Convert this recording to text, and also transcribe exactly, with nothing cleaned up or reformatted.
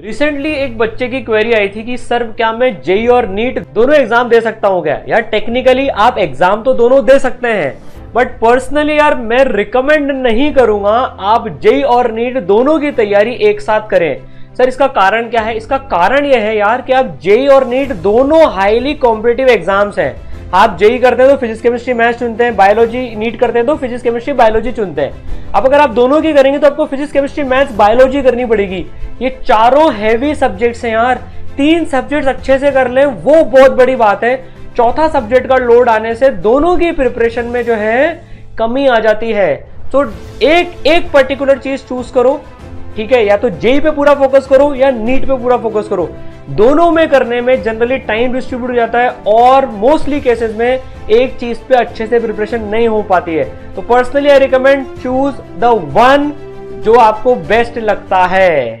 Recently एक बच्चे की क्वेरी आई थी कि सर क्या मैं जेई और नीट दोनों एग्जाम दे सकता हूँ क्या? यार टेक्निकली आप एग्जाम तो दोनों दे सकते हैं, बट पर्सनली यार मैं रिकमेंड नहीं करूँगा आप जेई और नीट दोनों की तैयारी एक साथ करें। सर इसका कारण क्या है? इसका कारण यह है यार कि आप जेई और नीट दोनों हाईली कॉम्पिटिटिव एग्जाम्स हैं। आप जेई करते हैं तो फिजिक्स केमिस्ट्री मैथ्स चुनते हैं, बायोलॉजी नीट करते हैं तो फिजिक्स केमिस्ट्री बायोलॉजी चुनते हैं। अब अगर आप दोनों की करेंगे तो आपको फिजिक्स केमिस्ट्री मैथ्स बायोलॉजी करनी पड़ेगी। ये चारों हैवी सब्जेक्ट्स हैं यार, तीन सब्जेक्ट्स अच्छे से कर लें वो बहुत बड़ी बात है। चौथा सब्जेक्ट का लोड आने से दोनों की प्रिपरेशन में जो है कमी आ जाती है। तो एक एक पर्टिकुलर चीज चूज करो, ठीक है? या तो जेई पे पूरा फोकस करो या नीट पे पूरा फोकस करो। दोनों में करने में जनरली टाइम डिस्ट्रीब्यूट हो जाता है और मोस्टली केसेस में एक चीज पे अच्छे से प्रिपरेशन नहीं हो पाती है। तो personally I recommend choose the one जो आपको बेस्ट लगता है।